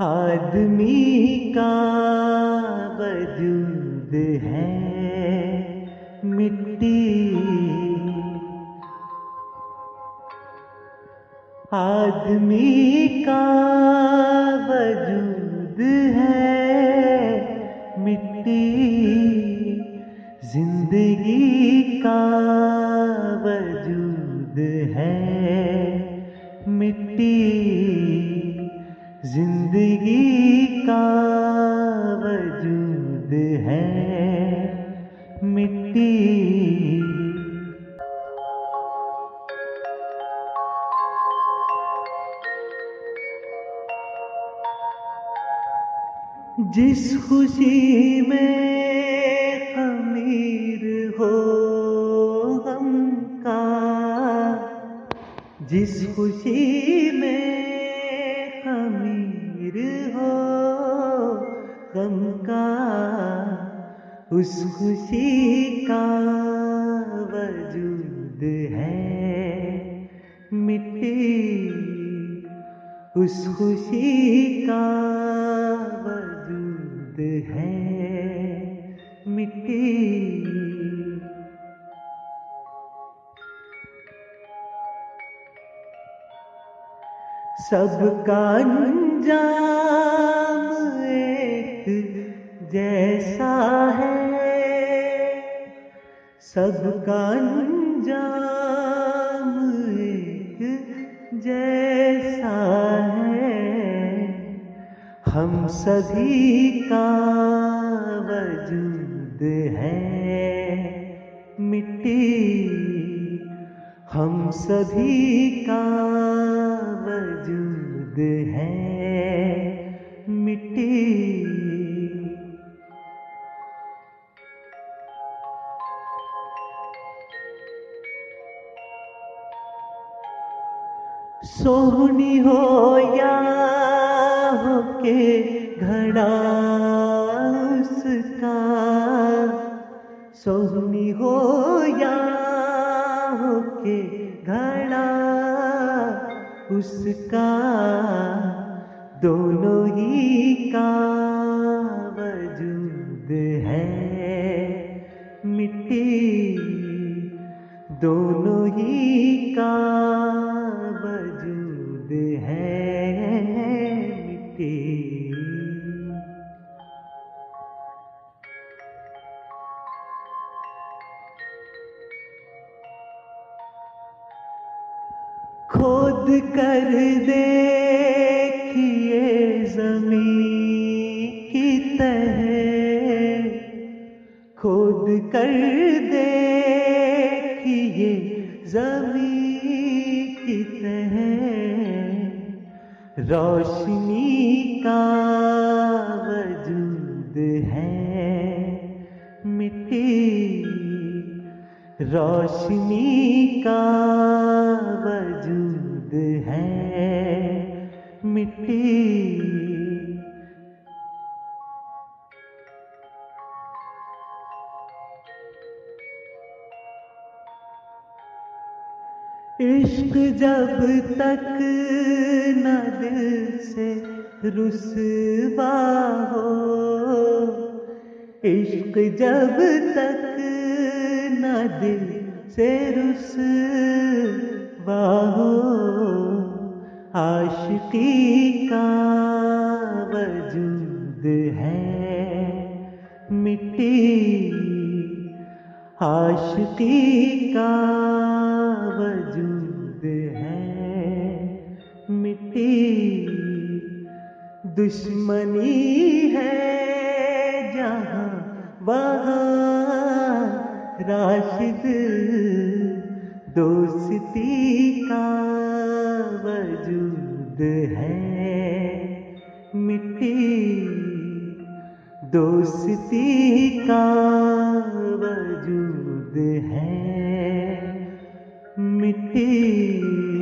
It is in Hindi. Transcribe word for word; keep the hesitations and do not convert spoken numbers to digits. आदमी का वजूद है मिट्टी, आदमी का वजूद है मिट्टी, जिंदगी का वजूद है मिट्टी, जिंदगी का वजूद है मिट्टी। जिस खुशी में खमीर हो गम का, जिस खुशी में खमीर हो गम का, उस खुशी का वजूद है मिट्टी, उस खुशी का वजूद है मिट्टी। सबका अंजाम एक जैसा है, सबका अंजाम एक जैसा है, हम सभी का वजूद है मिट्टी, हम सभी का वजूद है मिट्टी। सोहनी हो या हो के घड़ा उसका, सोहनी हो या हो के घड़ा उसका, दोनों ही का वजूद है मिट्टी, दोनों ही का वजूद है मिट्टी। खोद कर देखिए जमीन की तह, खोद कर देखिए जमीन की तह, रोशनी का वजूद है मिट्टी, रोशनी का वजूद है मिट्टी। इश्क जब तक न दिल से रुसवा हो, इश्क जब तक न दिल से रुसवा हो, आशिकी का वजूद है मिट्टी, आशिकी का वजूद है मिट्टी। दुश्मनी है जहाँ वहाँ राशिद, दोस्ती का वजूद है मिट्टी, दोस्ती का वजूद है मिट्टी।